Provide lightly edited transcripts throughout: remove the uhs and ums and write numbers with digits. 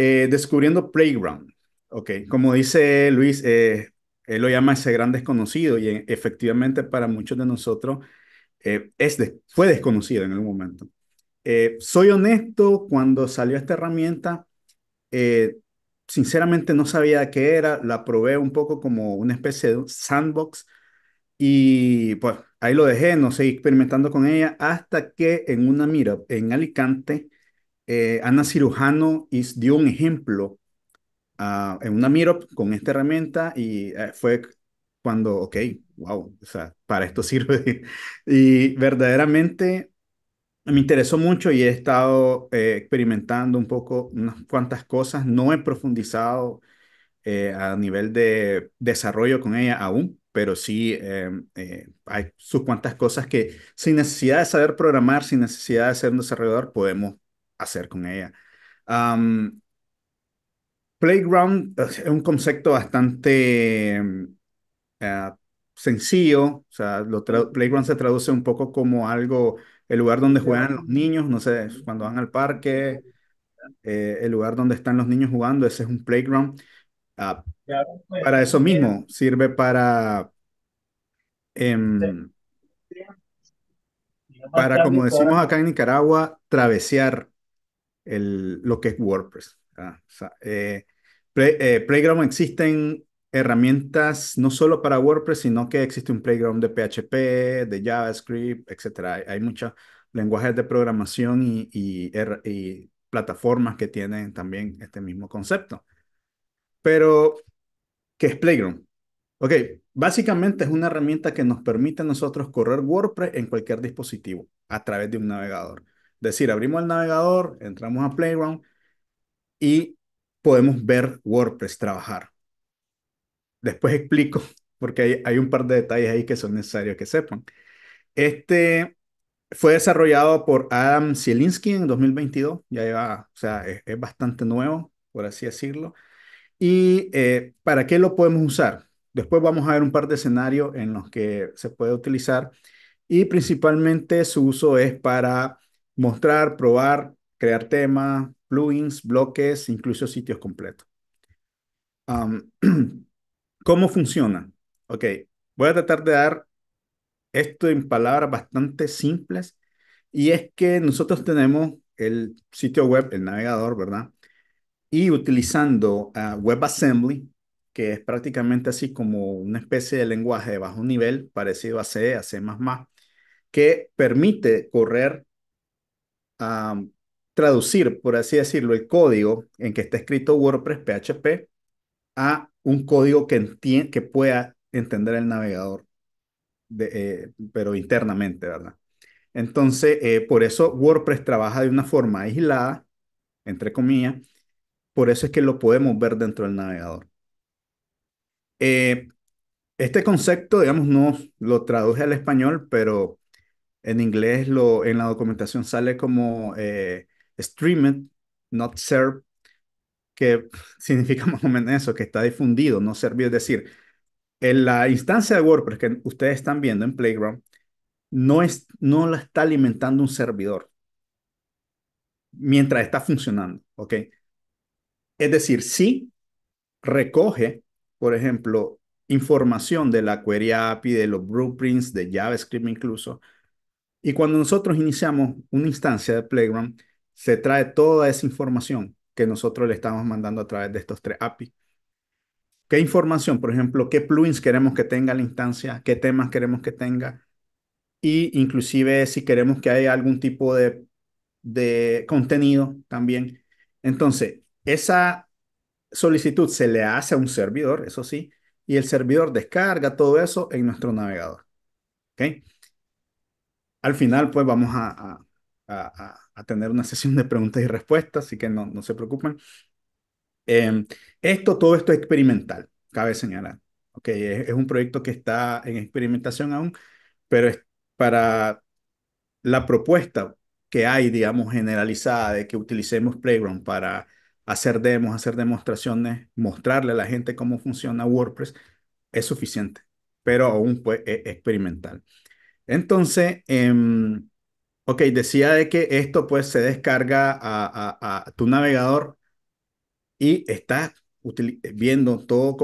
Descubriendo Playground. Okay. Como dice Luis, él lo llama ese gran desconocido y efectivamente para muchos de nosotros fue desconocido en algún momento. Soy honesto, cuando salió esta herramienta, sinceramente no sabía qué era, la probé un poco como una especie de sandbox y pues ahí lo dejé, no seguí experimentando con ella hasta que en una meetup en Alicante, Ana Cirujano dio un ejemplo en una meetup con esta herramienta y fue cuando, ok, wow, o sea, para esto sirve. Y verdaderamente me interesó mucho y he estado experimentando un poco unas cuantas cosas. No he profundizado a nivel de desarrollo con ella aún, pero sí hay sus cuantas cosas que sin necesidad de saber programar, sin necesidad de ser un desarrollador, podemos hacer con ella. Playground es un concepto bastante sencillo, o sea, Playground se traduce un poco como algo, el lugar donde juegan los niños, no sé, cuando van al parque, el lugar donde están los niños jugando, ese es un playground. Para eso mismo, sirve para como decimos acá en Nicaragua, travesear lo que es WordPress. O sea, Playground, existen herramientas no solo para WordPress, sino que existe un Playground de PHP, de JavaScript, etcétera. Hay muchos lenguajes de programación y plataformas que tienen también este mismo concepto. Pero, ¿qué es Playground? Ok, básicamente es una herramienta que nos permite a nosotros correr WordPress en cualquier dispositivo a través de un navegador. Es decir, abrimos el navegador, entramos a Playground y podemos ver WordPress trabajar. Después explico, porque hay un par de detalles ahí que son necesarios que sepan. Este fue desarrollado por Adam Zielinski en 2022. Ya lleva, o sea, es bastante nuevo, por así decirlo. ¿Y para qué lo podemos usar? Después vamos a ver un par de escenarios en los que se puede utilizar. Y principalmente su uso es para mostrar, probar, crear temas, plugins, bloques, incluso sitios completos. ¿Cómo funciona? Ok, voy a tratar de dar esto en palabras bastante simples. Y es que nosotros tenemos el sitio web, el navegador, ¿verdad? Y utilizando WebAssembly, que es prácticamente así como una especie de lenguaje de bajo nivel, parecido a C++, que permite correr, traducir, por así decirlo, el código en que está escrito WordPress PHP a un código que pueda entender el navegador, pero internamente, ¿verdad? Entonces, por eso WordPress trabaja de una forma aislada, entre comillas, por eso es que lo podemos ver dentro del navegador. Este concepto, digamos, no lo traduje al español, pero en inglés en la documentación sale como streamed, not served, que significa más o menos eso, que está difundido, no servido. Es decir, en la instancia de WordPress que ustedes están viendo en Playground, no la está alimentando un servidor mientras está funcionando, ¿ok? Es decir, sí recoge, por ejemplo, información de la Query API, de los blueprints, de JavaScript incluso. Y cuando nosotros iniciamos una instancia de Playground, se trae toda esa información que nosotros le estamos mandando a través de estos tres API. ¿Qué información? Por ejemplo, ¿qué plugins queremos que tenga la instancia? ¿Qué temas queremos que tenga? Y inclusive si queremos que haya algún tipo de contenido también. Entonces, esa solicitud se le hace a un servidor, eso sí, y el servidor descarga todo eso en nuestro navegador. ¿Ok? Al final, pues, vamos a tener una sesión de preguntas y respuestas, así que no se preocupen. Todo esto es experimental, cabe señalar. ¿Ok? Es un proyecto que está en experimentación aún, pero es para la propuesta que hay, digamos, generalizada de que utilicemos Playground para hacer demos, hacer demostraciones, mostrarle a la gente cómo funciona WordPress, es suficiente, pero aún pues, es experimental. Entonces, ok, decía de que esto pues se descarga a tu navegador y está viendo todo,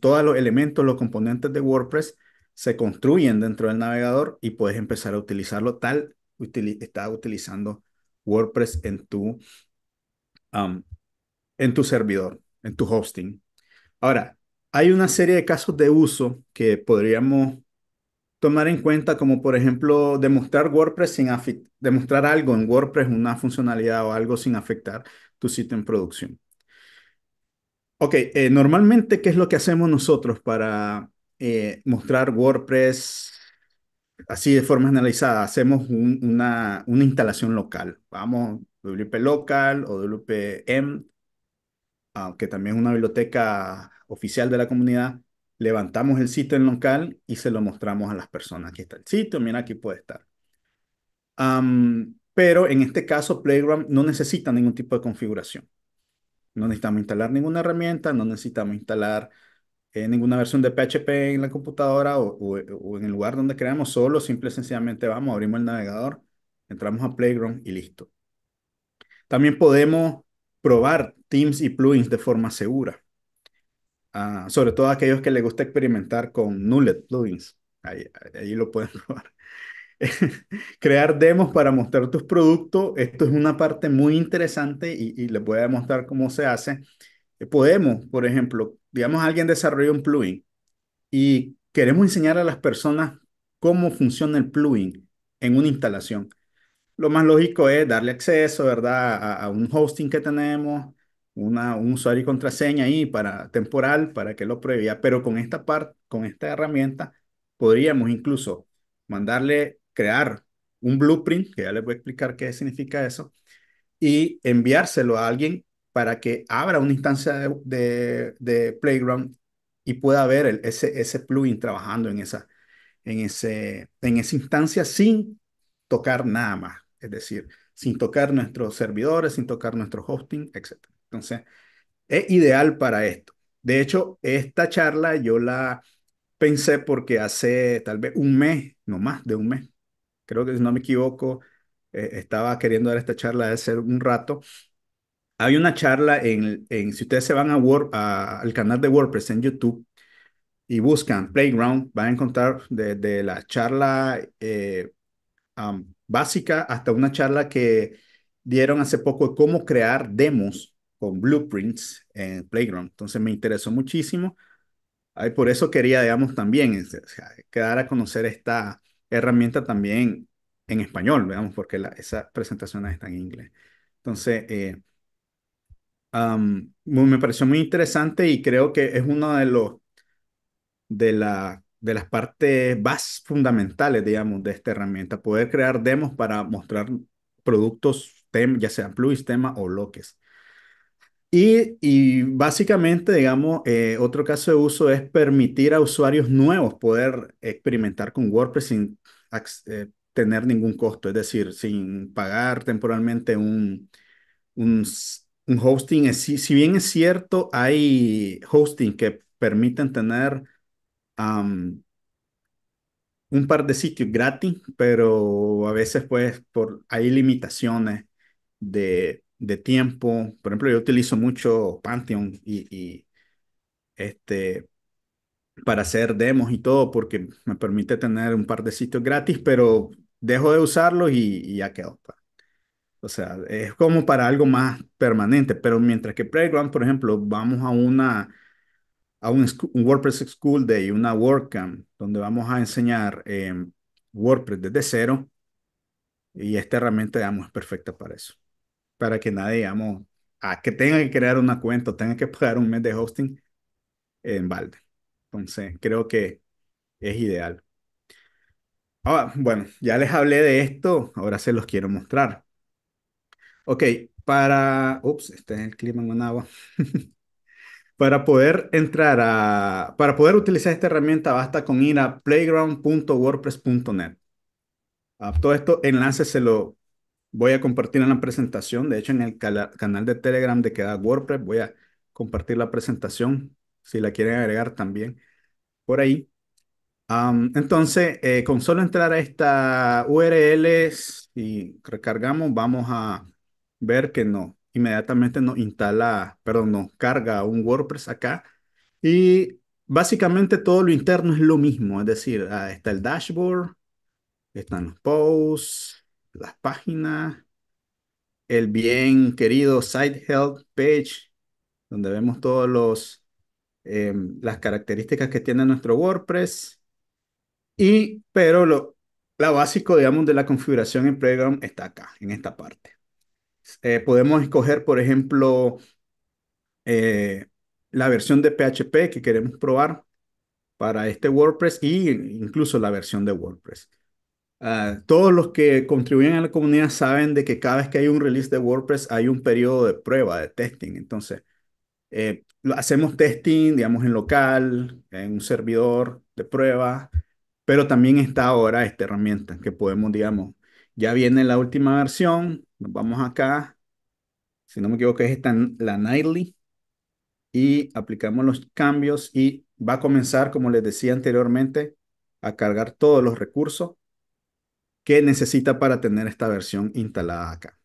todos los elementos, los componentes de WordPress se construyen dentro del navegador y puedes empezar a utilizarlo tal estás utilizando WordPress en tu servidor, en tu hosting. Ahora, hay una serie de casos de uso que podríamos tomar en cuenta, como por ejemplo demostrar WordPress sin demostrar algo en WordPress, una funcionalidad o algo sin afectar tu sitio en producción. Ok, normalmente, ¿qué es lo que hacemos nosotros para mostrar WordPress así de forma generalizada? Hacemos una instalación local. Vamos, WP Local o WPM, que también es una biblioteca oficial de la comunidad. Levantamos el sitio en local y se lo mostramos a las personas. Aquí está el sitio, mira, aquí puede estar. Pero en este caso, Playground no necesita ningún tipo de configuración. No necesitamos instalar ninguna herramienta, no necesitamos instalar ninguna versión de PHP en la computadora o en el lugar donde creamos. Solo, simple y sencillamente vamos, abrimos el navegador, entramos a Playground y listo. También podemos probar themes y plugins de forma segura. Sobre todo a aquellos que les gusta experimentar con Nullet plugins. Ahí lo pueden probar. Crear demos para mostrar tus productos. Esto es una parte muy interesante y les voy a demostrar cómo se hace. Podemos, por ejemplo, digamos alguien desarrolla un plugin y queremos enseñar a las personas cómo funciona el plugin en una instalación. Lo más lógico es darle acceso, ¿verdad?, a un hosting que tenemos, un usuario y contraseña ahí temporal para que lo pruebe, pero con esta herramienta podríamos incluso crear un blueprint, que ya les voy a explicar qué significa eso, y enviárselo a alguien para que abra una instancia de Playground y pueda ver ese plugin trabajando en esa instancia sin tocar nada más, es decir, sin tocar nuestros servidores, sin tocar nuestro hosting, etc. Entonces, es ideal para esto. De hecho, esta charla yo la pensé porque hace tal vez un mes, no más de un mes, creo que si no me equivoco, estaba queriendo dar esta charla de hace un rato. Hay una charla si ustedes se van al canal de WordPress en YouTube y buscan Playground, van a encontrar desde la charla básica hasta una charla que dieron hace poco de cómo crear demos con blueprints en Playground. Entonces me interesó muchísimo. Ay, por eso quería, digamos, también quedar a conocer esta herramienta también en español, digamos, porque esas presentaciones están en inglés. Entonces, me pareció muy interesante y creo que es una de las partes más fundamentales, digamos, de esta herramienta. Poder crear demos para mostrar productos, ya sean plugins, temas o bloques. Y básicamente, digamos, otro caso de uso es permitir a usuarios nuevos poder experimentar con WordPress sin tener ningún costo, es decir, sin pagar temporalmente un hosting. Si bien es cierto, hay hosting que permiten tener un par de sitios gratis, pero a veces pues hay limitaciones de tiempo. Por ejemplo, yo utilizo mucho Pantheon para hacer demos y todo, porque me permite tener un par de sitios gratis, pero dejo de usarlos y ya quedó. O sea, es como para algo más permanente, pero mientras que Playground, por ejemplo, vamos a un WordPress School Day, una WordCamp, donde vamos a enseñar WordPress desde cero, y esta herramienta, digamos, es perfecta para eso. Para que nadie, digamos, que tenga que crear una cuenta o tenga que pagar un mes de hosting en balde. Entonces, creo que es ideal. Ahora, bueno, ya les hablé de esto, ahora se los quiero mostrar. Ok, este es el clima en Managua. Para poder utilizar esta herramienta, basta con ir a playground.wordpress.net. Todo esto enlace se lo voy a compartir en la presentación. De hecho, en el canal de Telegram de Queda WordPress voy a compartir la presentación, si la quieren agregar también, por ahí. Entonces, con solo entrar a esta URL y recargamos, vamos a ver que no. inmediatamente nos instala, perdón, nos carga un WordPress acá. Y básicamente todo lo interno es lo mismo, es decir, está el dashboard, están los posts, las páginas, el bien querido site help page, donde vemos todos los las características que tiene nuestro WordPress. Y, pero lo básico, digamos, de la configuración en Playground está acá, en esta parte. Podemos escoger, por ejemplo, la versión de PHP que queremos probar para este WordPress y incluso la versión de WordPress. Todos los que contribuyen a la comunidad saben de que cada vez que hay un release de WordPress hay un periodo de prueba, de testing. Entonces, hacemos testing, digamos, en local, en un servidor de prueba, pero también está ahora esta herramienta que podemos, digamos, ya viene la última versión, nos vamos acá, si no me equivoco es esta, la Nightly, y aplicamos los cambios y va a comenzar, como les decía anteriormente, a cargar todos los recursos que necesita para tener esta versión instalada acá.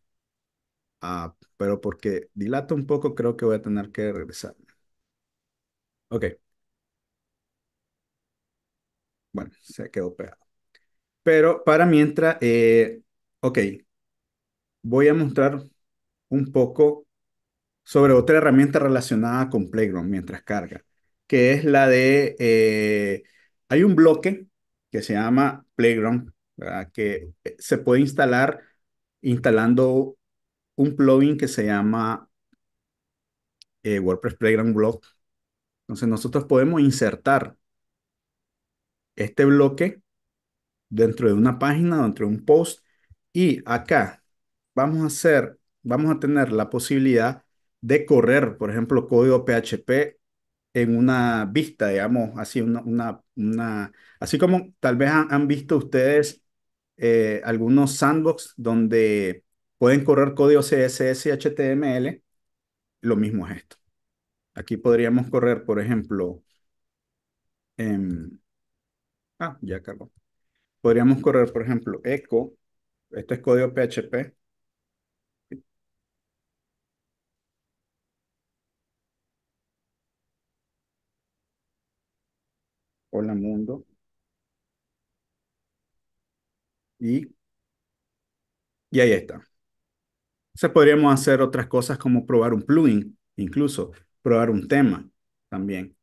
Pero porque dilata un poco, creo que voy a tener que regresar. Ok. Bueno, se quedó pegado. Pero para mientras, ok, voy a mostrar un poco sobre otra herramienta relacionada con Playground mientras carga, que es la de, hay un bloque que se llama Playground, ¿verdad? Que se puede instalar instalando un plugin que se llama WordPress Playground Block. Entonces nosotros podemos insertar este bloque dentro de una página, dentro de un post, y acá vamos a tener la posibilidad de correr, por ejemplo, código PHP en una vista, digamos, así, así como tal vez han visto ustedes algunos sandbox donde pueden correr código CSS y HTML, lo mismo es esto. Aquí podríamos correr, por ejemplo, ya acabó. Podríamos correr, por ejemplo, echo. Esto es código PHP. Hola, mundo. Y ahí está. O sea, podríamos hacer otras cosas como probar un plugin, incluso probar un tema también.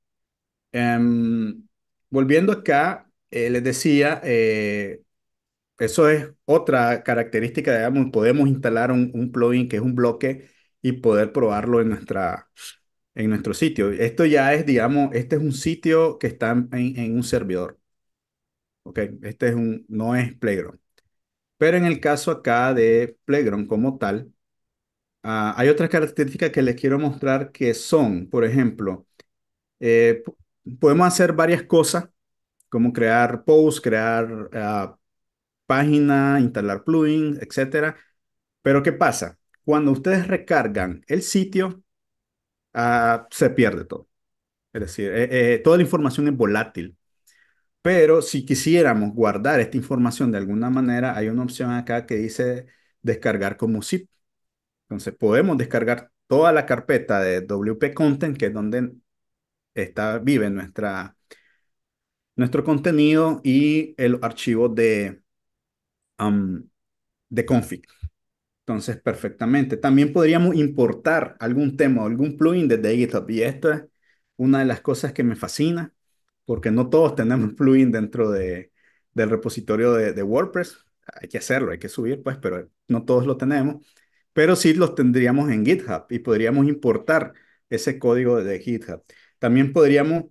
Volviendo acá, les decía, eso es otra característica, digamos, podemos instalar un plugin que es un bloque y poder probarlo en nuestro sitio. Esto ya es, digamos, este es un sitio que está en un servidor. Ok, este es no es Playground. Pero en el caso acá de Playground como tal, hay otras características que les quiero mostrar que son, por ejemplo, podemos hacer varias cosas, como crear posts, crear página, instalar plugins, etc. Pero ¿qué pasa? Cuando ustedes recargan el sitio, se pierde todo. Es decir, toda la información es volátil. Pero si quisiéramos guardar esta información de alguna manera, hay una opción acá que dice descargar como zip. Entonces podemos descargar toda la carpeta de WP Content, que es donde vive nuestro contenido y el archivo de config. Entonces, perfectamente. También podríamos importar algún tema o algún plugin desde GitHub. Y esto es una de las cosas que me fascina, porque no todos tenemos plugin dentro del repositorio de WordPress. Hay que hacerlo, hay que subir, pues, pero no todos lo tenemos. Pero sí los tendríamos en GitHub y podríamos importar ese código de GitHub. También podríamos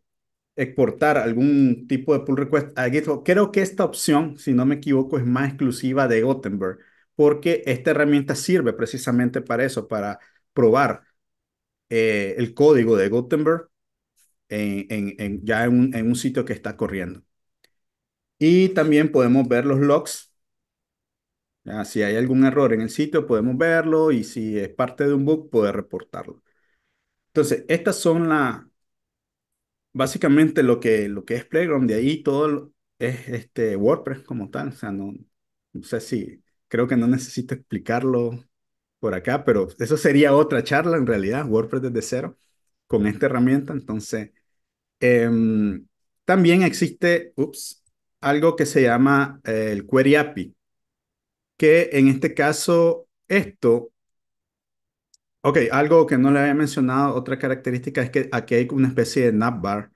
exportar algún tipo de pull request a GitHub. Creo que esta opción, si no me equivoco, es más exclusiva de Gutenberg, porque esta herramienta sirve precisamente para eso, para probar el código de Gutenberg en un sitio que está corriendo. Y también podemos ver los logs. Ya, si hay algún error en el sitio, podemos verlo, y si es parte de un bug, poder reportarlo. Entonces, estas son básicamente lo que es Playground. De ahí todo es WordPress como tal. O sea, no sé si, creo que no necesito explicarlo por acá, pero eso sería otra charla en realidad, WordPress desde cero, con esta herramienta. Entonces, también existe algo que se llama el Query API, que en este caso, algo que no le había mencionado, otra característica es que aquí hay una especie de navbar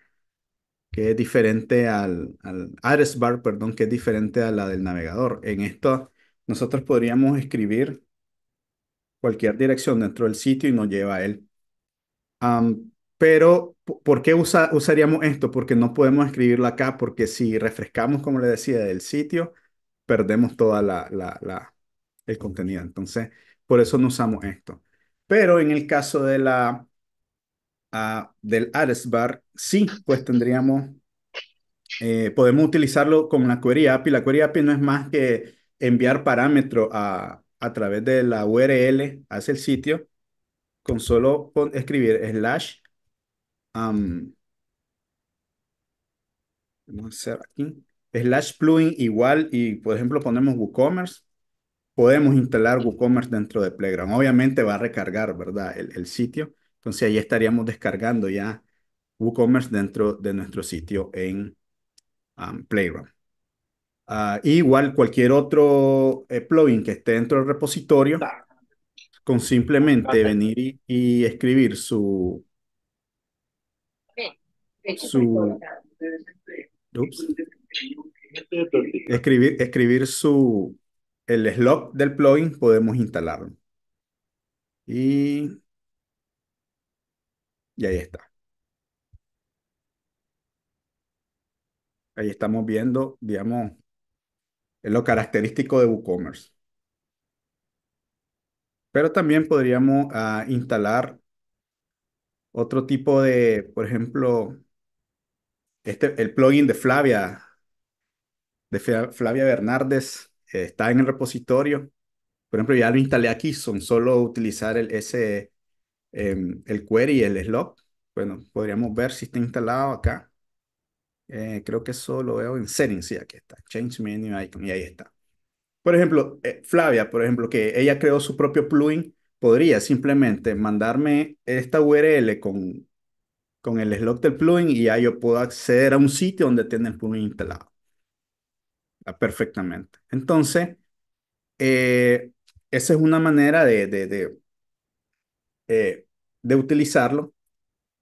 que es diferente al address bar, perdón, que es diferente a la del navegador. En esto nosotros podríamos escribir cualquier dirección dentro del sitio y nos lleva a él. Pero, ¿por qué usaríamos esto? Porque no podemos escribirlo acá, porque si refrescamos, como les decía, del sitio, perdemos toda el contenido. Entonces, por eso no usamos esto. Pero en el caso de del address bar, sí, pues tendríamos, podemos utilizarlo con la Query API. La Query API no es más que enviar parámetros a través de la URL hacia el sitio, con solo escribir slash. Vamos a hacer aquí, slash plugin igual, y por ejemplo ponemos WooCommerce. Podemos instalar WooCommerce dentro de Playground. Obviamente va a recargar, ¿verdad?, el sitio. Entonces ahí estaríamos descargando ya WooCommerce dentro de nuestro sitio en Playground. Igual cualquier otro plugin que esté dentro del repositorio, con simplemente venir y escribir el slot del plugin, podemos instalarlo. Y ahí está. Ahí estamos viendo, digamos, lo característico de WooCommerce. Pero también podríamos instalar otro tipo de, por ejemplo, el plugin de Flavia Bernardes. Está en el repositorio. Por ejemplo, ya lo instalé aquí. Son solo utilizar el query y el slot. Bueno, podríamos ver si está instalado acá. Creo que eso lo veo en settings. Sí, aquí está. Change menu icon. Y ahí está. Por ejemplo, Flavia, por ejemplo, que ella creó su propio plugin, podría simplemente mandarme esta URL con el slot del plugin y ya yo puedo acceder a un sitio donde tiene el plugin instalado. Perfectamente. Entonces, esa es una manera de utilizarlo,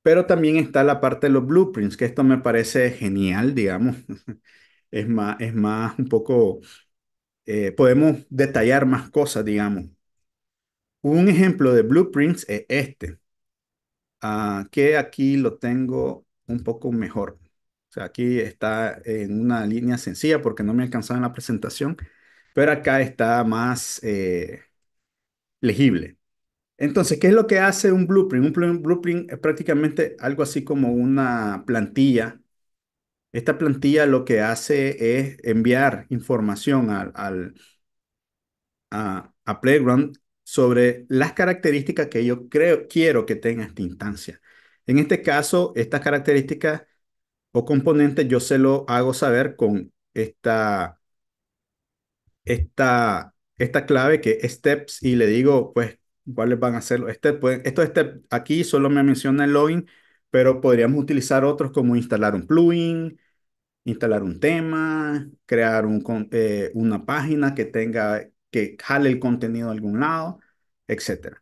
pero también está la parte de los blueprints, que esto me parece genial, digamos. Es más un poco, podemos detallar más cosas, digamos. Un ejemplo de blueprints es este, que aquí lo tengo un poco mejor. O sea, aquí está en una línea sencilla porque no me alcanzaba en la presentación, pero acá está más legible. Entonces, ¿qué es lo que hace un blueprint? Un blueprint es prácticamente algo así como una plantilla. Esta plantilla lo que hace es enviar información a Playground sobre las características que yo quiero que tenga esta instancia. En este caso, estas características o componentes yo se lo hago saber con esta clave que es steps, y le digo pues cuáles van a ser los steps. Pues, estos steps aquí solo me menciona el login, pero podríamos utilizar otros como instalar un plugin, instalar un tema, crear una página que jale el contenido de algún lado, etc.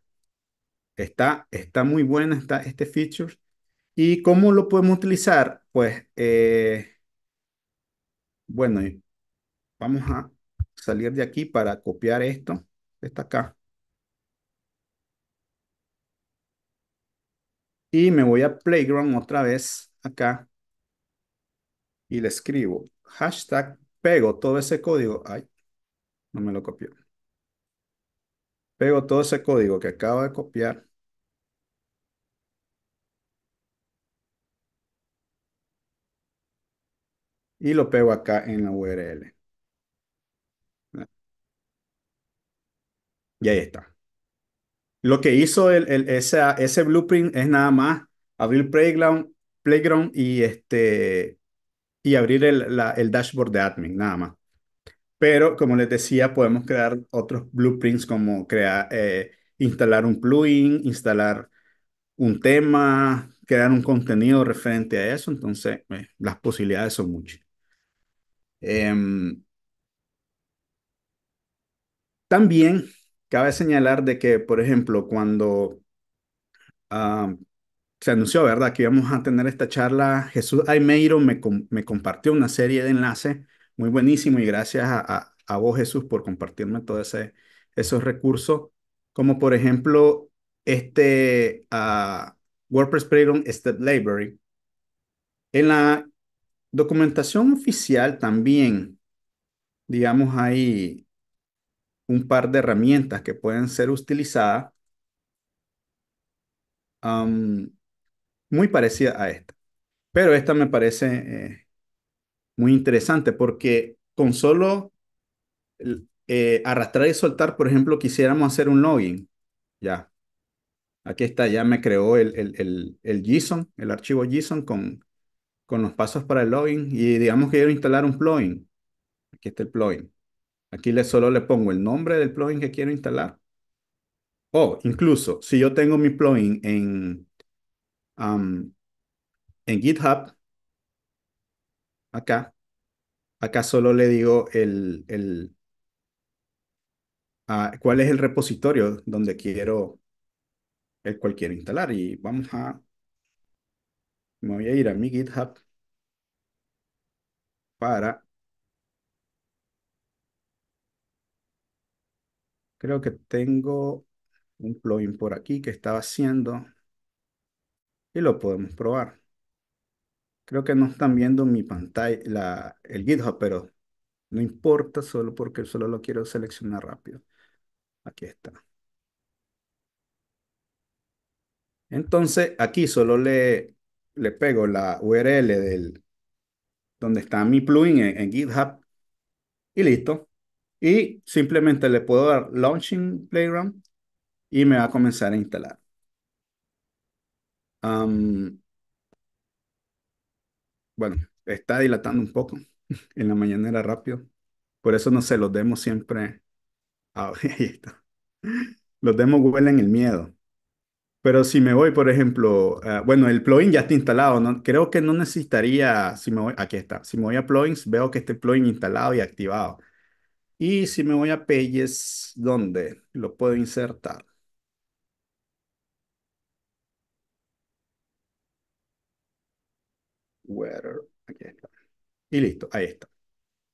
Está muy buena este feature. ¿Y cómo lo podemos utilizar? Pues, bueno, vamos a salir de aquí para copiar esto. Está acá. Y me voy a Playground otra vez acá. Y le escribo hashtag, pego todo ese código. Ay, no me lo copió. Pego todo ese código que acabo de copiar. Y lo pego acá en la URL. Y ahí está. Lo que hizo ese blueprint es nada más abrir Playground y abrir el dashboard de admin, nada más. Pero, como les decía, podemos crear otros blueprints como instalar un plugin, instalar un tema, crear un contenido referente a eso. Entonces, las posibilidades son muchas. También cabe señalar de que, por ejemplo, cuando se anunció, ¿verdad?, que íbamos a tener esta charla, Jesús Aymerino me compartió una serie de enlaces muy buenísimo, y gracias a vos, Jesús, por compartirme todos esos recursos, como por ejemplo este WordPress Playground Step Library. En la documentación oficial también, digamos, hay un par de herramientas que pueden ser utilizadas muy parecida a esta, pero esta me parece muy interesante porque con solo arrastrar y soltar, por ejemplo, quisiéramos hacer un login. Ya, aquí está, ya me creó el JSON, el archivo JSON con los pasos para el login, y digamos que quiero instalar un plugin. Aquí está el plugin. Aquí solo le pongo el nombre del plugin que quiero instalar. O incluso, si yo tengo mi plugin en GitHub, acá solo le digo cuál es el repositorio donde el cual quiero instalar. Y me voy a ir a mi GitHub para, creo que tengo un plugin por aquí que estaba haciendo y lo podemos probar. Creo que no están viendo mi pantalla, el GitHub, pero no importa, solo porque solo lo quiero seleccionar rápido. Aquí está. Entonces, aquí solo le pego la URL donde está mi plugin en GitHub y listo. Y simplemente le puedo dar Launching Playground y me va a comenzar a instalar. Bueno, está dilatando un poco. En la mañana era rápido. Por eso no se los demos siempre. Ahí está. Los demos huelen el miedo. Pero si me voy, por ejemplo, bueno, el plugin ya está instalado, ¿no? Creo que no necesitaría, aquí está. Si me voy a plugins, veo que este plugin instalado y activado. Y si me voy a Pages, ¿dónde lo puedo insertar? Aquí está. Y listo, ahí está. O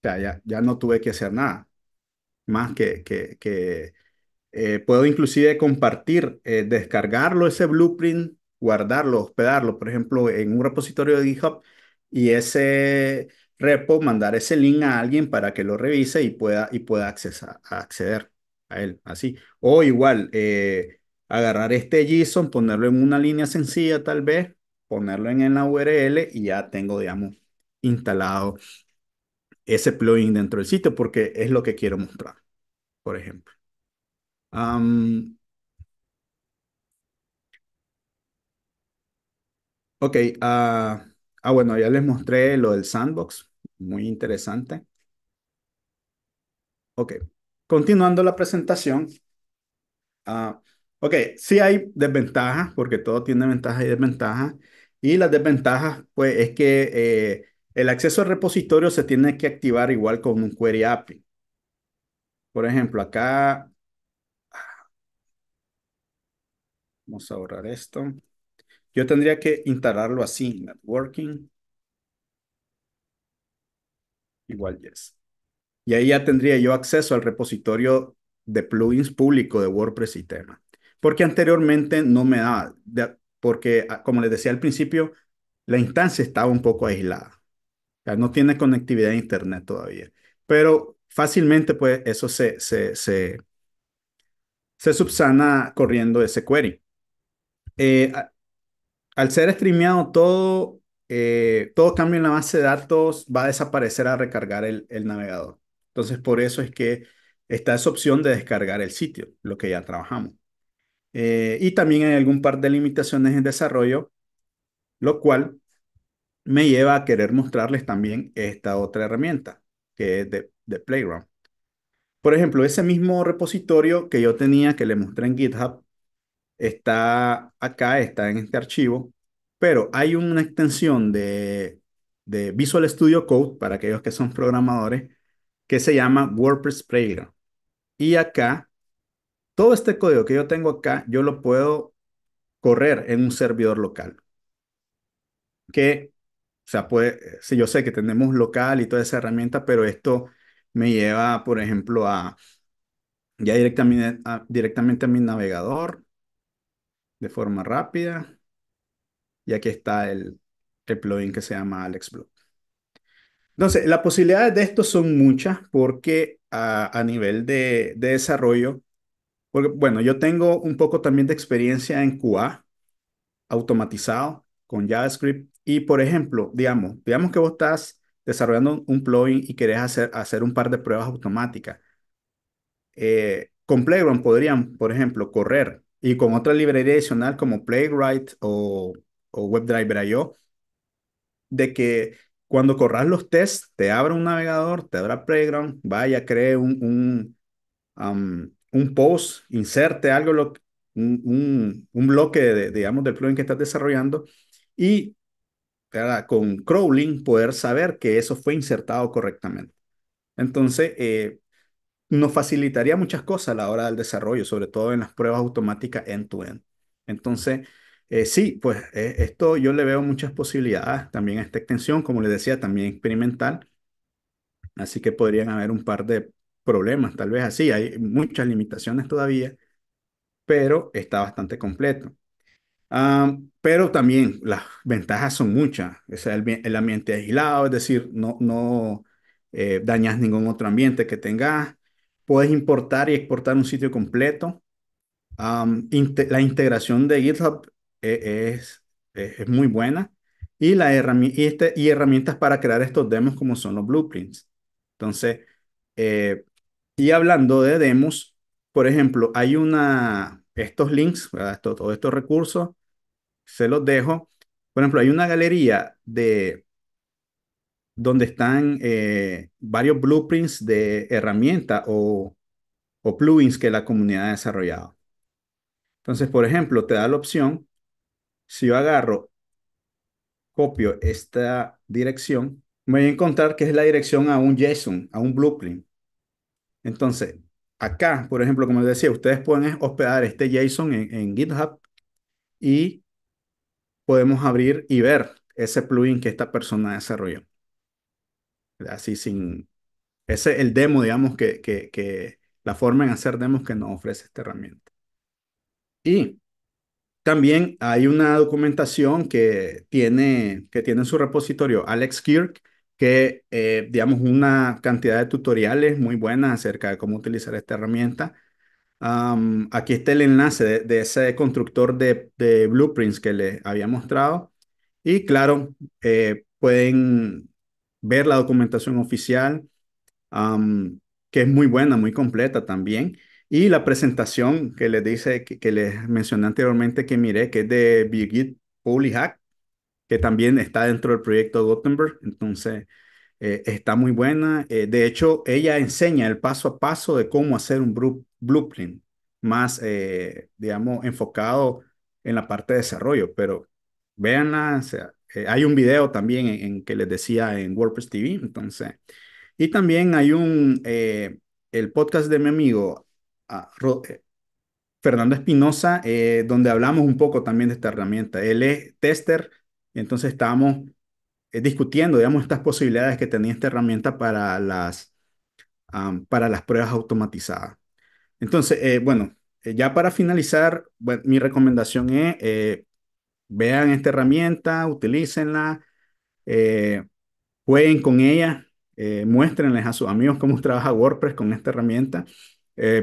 sea, ya no tuve que hacer nada más que puedo inclusive compartir, descargarlo ese blueprint, guardarlo, hospedarlo, por ejemplo, en un repositorio de GitHub, y ese repo, mandar ese link a alguien para que lo revise y pueda acceder a él, así. O igual, agarrar este JSON, ponerlo en una línea sencilla tal vez, ponerlo en la URL y ya tengo, digamos, instalado ese plugin dentro del sitio porque es lo que quiero mostrar, por ejemplo. Bueno, ya les mostré lo del sandbox, muy interesante. Ok, continuando la presentación. Ok, sí hay desventajas, porque todo tiene ventajas y desventajas. Y las desventajas, pues, es que el acceso al repositorio se tiene que activar igual con un Query API. Por ejemplo, acá. Vamos a borrar esto. Yo tendría que instalarlo así: networking. Igual, yes. Y ahí ya tendría yo acceso al repositorio de plugins público de WordPress y tema. Porque anteriormente no me daba, porque como les decía al principio, la instancia estaba un poco aislada. O sea, no tiene conectividad a internet todavía. Pero fácilmente, pues, eso se subsana corriendo ese query. Al ser streameado todo cambio en la base de datos va a desaparecer a recargar el navegador. Entonces, por eso es que está esa opción de descargar el sitio, lo que ya trabajamos. Y también hay algún par de limitaciones en desarrollo, lo cual me lleva a querer mostrarles también esta otra herramienta, que es de Playground. Por ejemplo, ese mismo repositorio que yo tenía, que le mostré en GitHub, está acá, está en este archivo, pero hay una extensión de Visual Studio Code, para aquellos que son programadores, que se llama WordPress Playground. Y acá, todo este código que yo tengo acá, yo lo puedo correr en un servidor local. Que, o sea, puede, si yo sé que tenemos local y toda esa herramienta, pero esto me lleva, por ejemplo, a ya directamente a mi navegador de forma rápida. Y aquí está el plugin que se llama Alex Kirk. Entonces, las posibilidades de esto son muchas porque a nivel de desarrollo, porque, bueno, yo tengo un poco también de experiencia en QA automatizado con JavaScript y, por ejemplo, digamos que vos estás desarrollando un plugin y querés hacer un par de pruebas automáticas. Con Playground podrían, por ejemplo, correr y con otra librería adicional como Playwright o WebDriver.io, de que cuando corras los tests, te abra un navegador, te abra Playground, vaya, cree un post, inserte algo, un bloque, del plugin que estás desarrollando y con crawling poder saber que eso fue insertado correctamente. Entonces, nos facilitaría muchas cosas a la hora del desarrollo, sobre todo en las pruebas automáticas end-to-end. Entonces, sí, pues esto yo le veo muchas posibilidades también a esta extensión, como les decía, también experimental. Así que podrían haber un par de problemas, tal vez así. Hay muchas limitaciones todavía, pero está bastante completo. Pero también las ventajas son muchas. O sea, el ambiente aislado, es decir, no dañas ningún otro ambiente que tengas. Puedes importar y exportar un sitio completo. La integración de GitHub es muy buena y, herramientas para crear estos demos como son los blueprints. Entonces, y hablando de demos, por ejemplo, hay estos links, todos estos recursos, se los dejo. Por ejemplo, hay una galería donde están varios blueprints de herramientas o plugins que la comunidad ha desarrollado. Entonces, por ejemplo, te da la opción. Si yo agarro, copio esta dirección, me voy a encontrar que es la dirección a un JSON, a un blueprint. Entonces, acá, por ejemplo, como les decía, ustedes pueden hospedar este JSON en GitHub y podemos abrir y ver ese plugin que esta persona desarrolló. Así sin... Ese es el demo, digamos, que la forma en hacer demos que nos ofrece esta herramienta. Y también hay una documentación que tiene en su repositorio Alex Kirk, que una cantidad de tutoriales muy buenas acerca de cómo utilizar esta herramienta. Aquí está el enlace de ese constructor de blueprints que les había mostrado. Y claro, pueden ver la documentación oficial, que es muy buena, muy completa también. Y la presentación que les dice, que les mencioné anteriormente, que miré, que es de Birgit Polyhack, que también está dentro del proyecto Gutenberg. Entonces, está muy buena. De hecho, ella enseña el paso a paso de cómo hacer un blueprint más, enfocado en la parte de desarrollo. Pero véanla, o sea, hay un video también en que les decía en WordPress.TV. Entonces, y también hay el podcast de mi amigo Fernando Espinosa, donde hablamos un poco también de esta herramienta. Él es tester, y entonces estábamos discutiendo, estas posibilidades que tenía esta herramienta para las pruebas automatizadas. Entonces, ya para finalizar, mi recomendación es, vean esta herramienta, utilícenla, jueguen con ella, muéstrenles a sus amigos cómo trabaja WordPress con esta herramienta.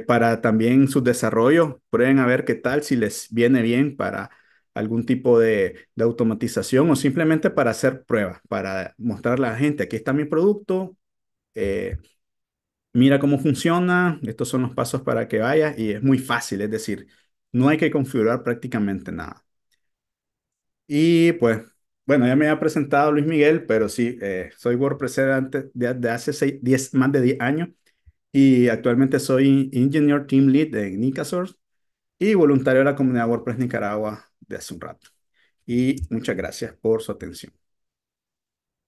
Para también sus desarrollos, prueben a ver qué tal, si les viene bien para algún tipo de automatización o simplemente para hacer pruebas, para mostrarle a la gente, aquí está mi producto, mira cómo funciona, estos son los pasos para que vayas y es muy fácil, es decir, no hay que configurar prácticamente nada. Y pues, bueno, ya me había presentado Luis Miguel, pero sí, soy WordPresser desde hace más de 10 años. y actualmente soy Engineer Team Lead en Nicasource y voluntario de la comunidad WordPress Nicaragua de hace un rato. Y muchas gracias por su atención.